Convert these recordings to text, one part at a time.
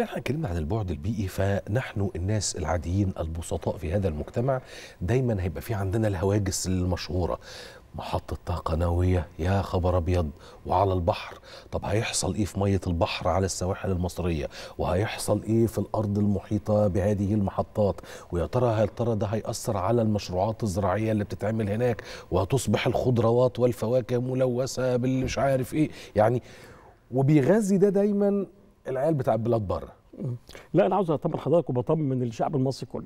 بما أننا هنتكلم عن البعد البيئي، فنحن الناس العاديين البسطاء في هذا المجتمع دايما هيبقى في عندنا الهواجس المشهورة، محطة طاقة نووية يا خبر أبيض، وعلى البحر، طب هيحصل إيه في مية البحر على السواحل المصرية، وهيحصل إيه في الأرض المحيطة بهذه المحطات، ويا ترى هل ترى ده هيأثر على المشروعات الزراعية اللي بتتعمل هناك، وهتصبح الخضروات والفواكه ملوثة بالمش عارف إيه، يعني وبيغذي ده دايما العيال بتاع البلاد بره. لا أنا عاوز أطمن حضرتك وبطمن الشعب المصري كله،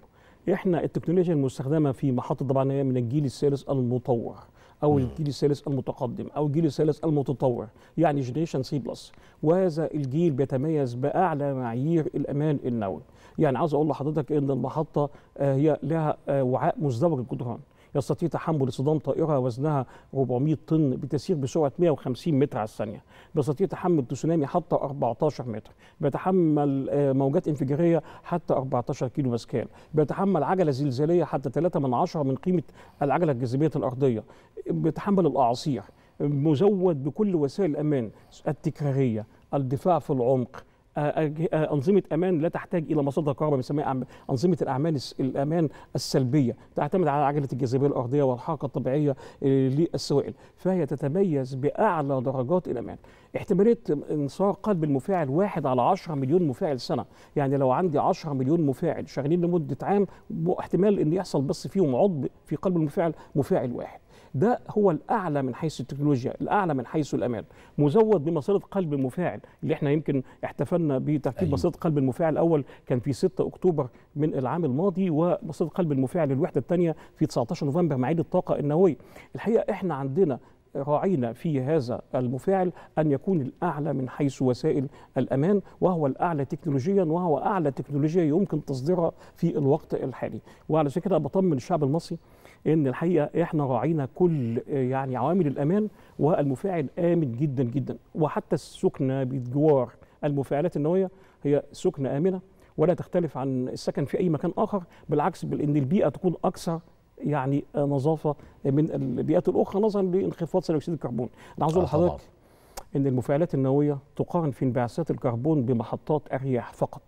إحنا التكنولوجيا المستخدمة في محطة طبعا هي من الجيل الثالث المتطور أو الجيل الثالث المتقدم أو الجيل الثالث المتطور، يعني جنريشن سي بلس، وهذا الجيل بيتميز بأعلى معايير الأمان النووي. يعني عاوز أقول لحضرتك إن المحطة هي لها وعاء مزدوج الجدران، يستطيع تحمل اصطدام طائرة وزنها 400 طن بتسير بسرعة 150 متر على الثانية، بيستطيع تحمل تسونامي حتى 14 متر، بيتحمل موجات انفجارية حتى 14 كيلو باسكال، بيتحمل عجلة زلزالية حتى 3 من 10 من قيمة العجلة الجاذبية الأرضية، بيتحمل الأعاصير، مزود بكل وسائل الأمان التكرارية، الدفاع في العمق، أنظمة أمان لا تحتاج إلى مصادر كهرباء، بنسميها أنظمة الأمان السلبية، تعتمد على عجلة الجاذبية الأرضية والحركة الطبيعية للسوائل، فهي تتميز بأعلى درجات الأمان. احتمالية انصار قلب المفاعل 1 على 10 مليون مفاعل سنة، يعني لو عندي 10 مليون مفاعل شغالين لمدة عام، احتمال إن يحصل بس فيهم عطب في قلب المفاعل مفاعل واحد. ده هو الأعلى من حيث التكنولوجيا، الأعلى من حيث الأمان، مزود بمسارة قلب المفاعل اللي احنا يمكن احتفلنا بتركيب مسارة قلب المفاعل الأول كان في 6 أكتوبر من العام الماضي، ومسارة قلب المفاعل الوحدة الثانية في 19 نوفمبر مع عيد الطاقة النووية. الحقيقة احنا عندنا راعينا في هذا المفاعل أن يكون الأعلى من حيث وسائل الأمان، وهو الأعلى تكنولوجيا، وهو أعلى تكنولوجيا يمكن تصديرها في الوقت الحالي. وعلى كده بطمن الشعب المصري إن الحقيقة إحنا راعينا كل يعني عوامل الأمان، والمفاعل آمن جدا جدا، وحتى السكنة بجوار المفاعلات النووية هي سكنة آمنة ولا تختلف عن السكن في أي مكان آخر، بالعكس بأن البيئة تكون أكثر يعني نظافة من البيئات الأخرى نظرا لانخفاض ثاني أكسيد الكربون. أنا عاوز أقول لحضرتك إن المفاعلات النووية تقارن في انبعاثات الكربون بمحطات أرياح فقط.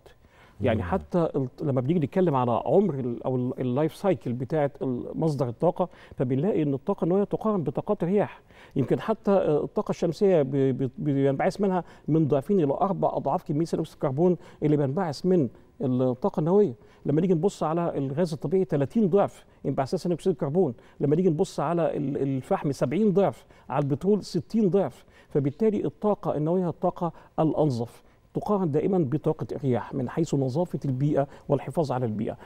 يعني حتى لما بنيجي نتكلم على عمر او اللايف سايكل بتاعه مصدر الطاقه، فبنلاقي ان الطاقه النوويه تقارن بطاقات رياح، يمكن حتى الطاقه الشمسيه بينبعث منها من ضعفين الى 4 اضعاف كميه ثاني اكسيد الكربون اللي بينبعث من الطاقه النوويه. لما نيجي نبص على الغاز الطبيعي 30 ضعف انبعاثات ثاني اكسيد الكربون، لما نيجي نبص على الفحم 70 ضعف، على البترول 60 ضعف، فبالتالي الطاقه النوويه الطاقه الانظف تقارن دائما بطاقة الرياح من حيث نظافة البيئة والحفاظ على البيئة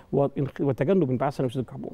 وتجنب انبعاث ثاني أكسيد الكربون.